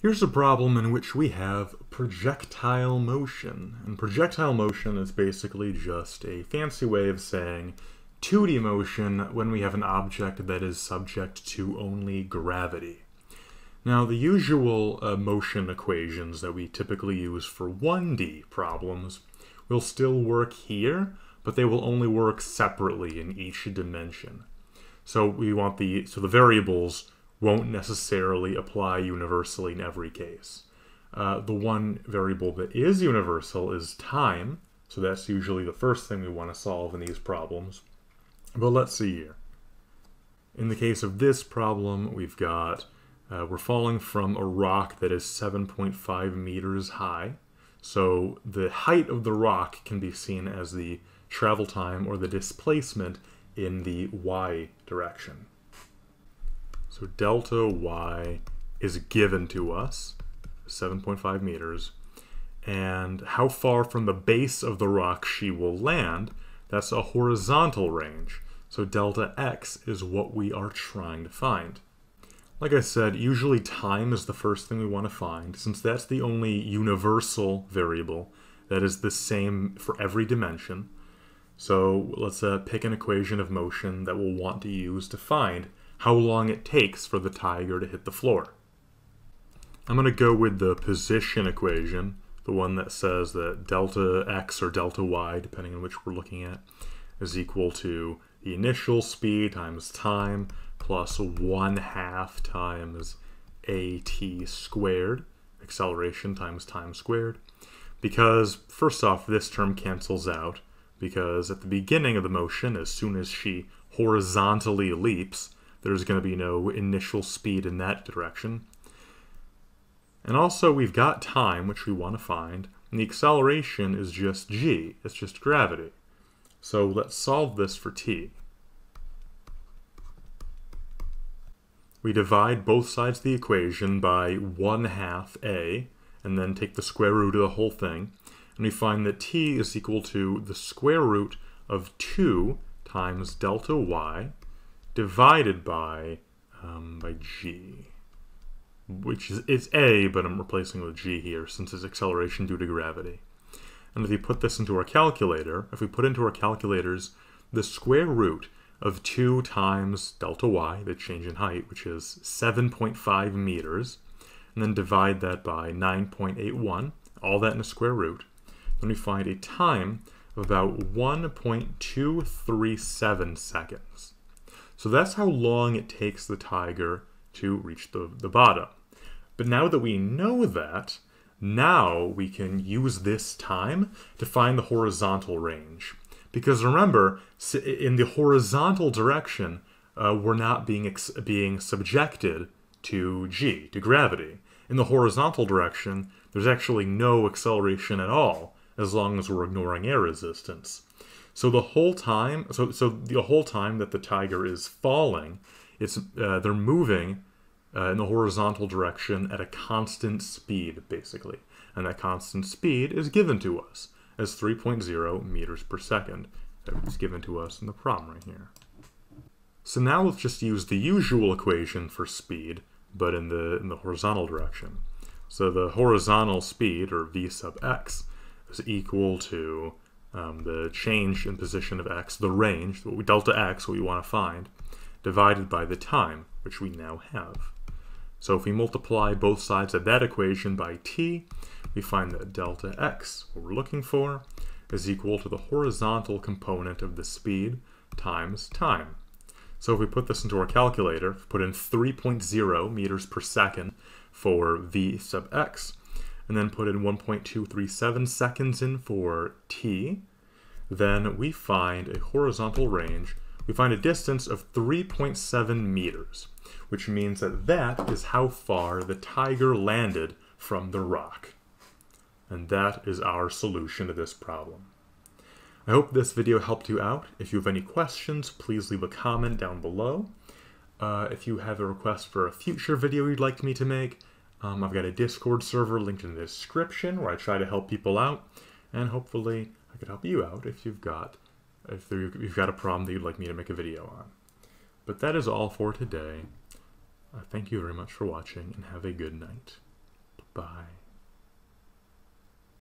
Here's a problem in which we have projectile motion. And projectile motion is basically just a fancy way of saying 2D motion when we have an object that is subject to only gravity. Now, the usual motion equations that we typically use for 1D problems will still work here, but they will only work separately in each dimension. So we want the variables won't necessarily apply universally in every case. The one variable that is universal is time, so that's usually the first thing we want to solve in these problems. But let's see here. In the case of this problem, we've got we're falling from a rock that is 7.5 meters high, so the height of the rock can be seen as the travel time or the displacement in the y direction. So delta y is given to us, 7.5 meters, and how far from the base of the rock she will land, that's a horizontal range. So delta x is what we are trying to find. Like I said, usually time is the first thing we want to find, since that's the only universal variable that is the same for every dimension. So let's pick an equation of motion that we'll want to use to find how long it takes for the tiger to hit the floor. I'm going to go with the position equation, the one that says that delta x or delta y, depending on which we're looking at, is equal to the initial speed times time plus 1/2 times at squared, acceleration times time squared, because first off, this term cancels out, because at the beginning of the motion, as soon as she horizontally leaps, there's going to be no initial speed in that direction. And also we've got time, which we want to find, and the acceleration is just g, it's just gravity. So let's solve this for t. We divide both sides of the equation by 1/2 a, and then take the square root of the whole thing, and we find that t is equal to the square root of 2 times delta y, divided by g, which is, it's a, but I'm replacing with g here since it's acceleration due to gravity. And if we put this into our calculator, if we put into our calculators the square root of 2 times delta y, the change in height, which is 7.5 meters, and then divide that by 9.81, all that in a square root, then we find a time of about 1.237 seconds. So that's how long it takes the tiger to reach the bottom. But now that we know that, now we can use this time to find the horizontal range. Because remember, in the horizontal direction, we're not being subjected to g, to gravity. In the horizontal direction, there's actually no acceleration at all, as long as we're ignoring air resistance. So the whole time, the whole time that the tiger is falling, they're moving in the horizontal direction at a constant speed, basically, and that constant speed is given to us as 3.0 meters per second. That was given to us in the problem right here. So now let's just use the usual equation for speed, but in the horizontal direction. So the horizontal speed, or v sub x, is equal to the change in position of x, the range, delta x, what we want to find, divided by the time, which we now have. So if we multiply both sides of that equation by t, we find that delta x, what we're looking for, is equal to the horizontal component of the speed times time. So if we put this into our calculator, put in 3.0 meters per second for v sub x, and then put in 1.237 seconds in for t, then we find a horizontal range. We find a distance of 3.7 meters, which means that that is how far the tiger landed from the rock. And that is our solution to this problem. I hope this video helped you out. If you have any questions, please leave a comment down below. If you have a request for a future video you'd like me to make, I've got a Discord server linked in the description where I try to help people out, and hopefully I could help you out if you've got a problem that you'd like me to make a video on. But that is all for today. Thank you very much for watching, and have a good night.